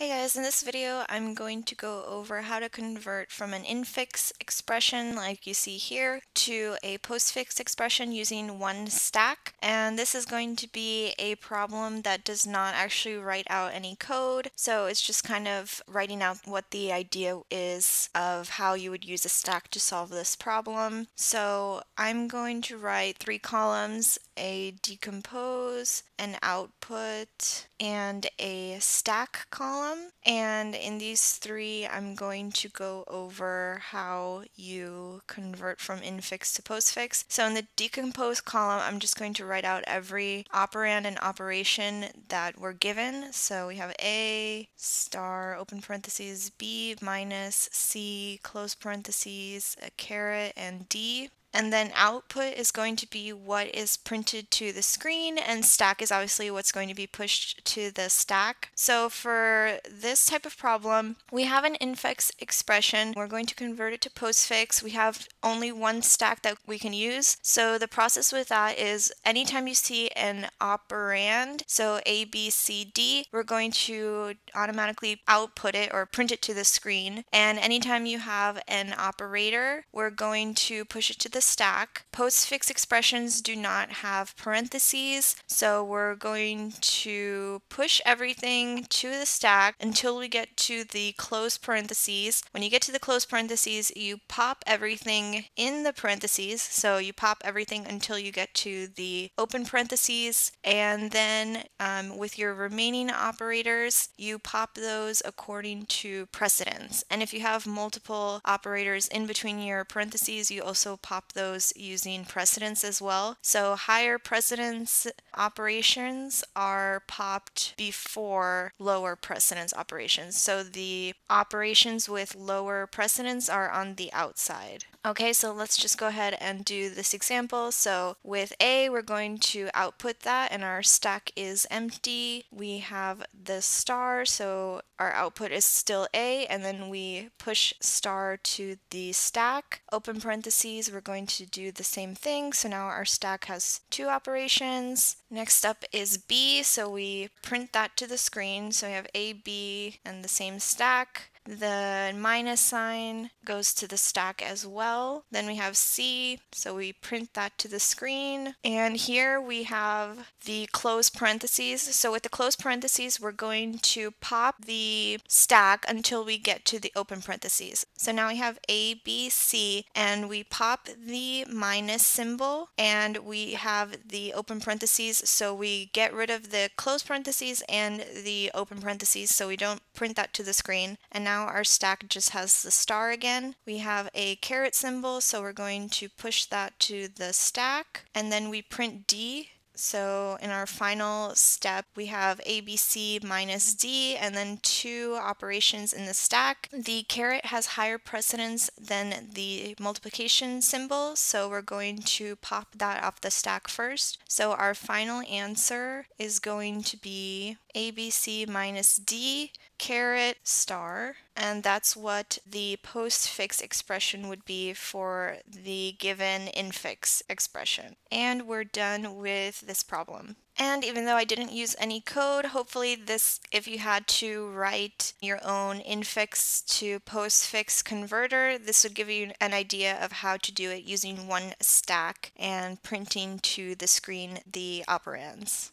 Hey guys, in this video I'm going to go over how to convert from an infix expression like you see here to a postfix expression using one stack. And this is going to be a problem that does not actually write out any code, so it's just kind of writing out what the idea is of how you would use a stack to solve this problem. So I'm going to write three columns, a decompose, an output, and a stack column. And in these three, I'm going to go over how you convert from infix to postfix. So in the decompose column, I'm just going to write out every operand and operation that we're given. So we have A, star, open parentheses, B, minus, C, close parentheses, a caret, and D. And then output is going to be what is printed to the screen, and stack is obviously what's going to be pushed to the stack. So for this type of problem, we have an infix expression. We're going to convert it to postfix. We have only one stack that we can use. So the process with that is anytime you see an operand, so A, B, C, D, we're going to automatically output it or print it to the screen. And anytime you have an operator, we're going to push it to the stack. Postfix expressions do not have parentheses, so we're going to push everything to the stack until we get to the close parentheses. When you get to the close parentheses, you pop everything in the parentheses, so you pop everything until you get to the open parentheses, and then with your remaining operators, you pop those according to precedence. And if you have multiple operators in between your parentheses, you also pop those using precedence as well. So higher precedence operations are popped before lower precedence operations. So the operations with lower precedence are on the outside. Okay, so let's just go ahead and do this example. So with A, we're going to output that, and our stack is empty. We have the star, so our output is still A, and then we push star to the stack. Open parentheses, we're going to do the same thing. So now our stack has two operations. Next up is B, so we print that to the screen. So we have A, B, and the same stack. The minus sign goes to the stack as well. Then we have C, so we print that to the screen. And here we have the close parentheses. So with the close parentheses, we're going to pop the stack until we get to the open parentheses. So now we have A, B, C, and we pop the minus symbol, and we have the open parentheses. So we get rid of the close parentheses and the open parentheses, so we don't print that to the screen. And now our stack just has the star again. We have a caret symbol, so we're going to push that to the stack, and then we print D. So in our final step, we have ABC minus D, and then two operations in the stack. The caret has higher precedence than the multiplication symbol, so we're going to pop that off the stack first. So our final answer is going to be ABC minus D, caret, star, and that's what the postfix expression would be for the given infix expression. And we're done with this problem. And even though I didn't use any code, hopefully this, if you had to write your own infix to postfix converter, this would give you an idea of how to do it using one stack and printing to the screen the operands.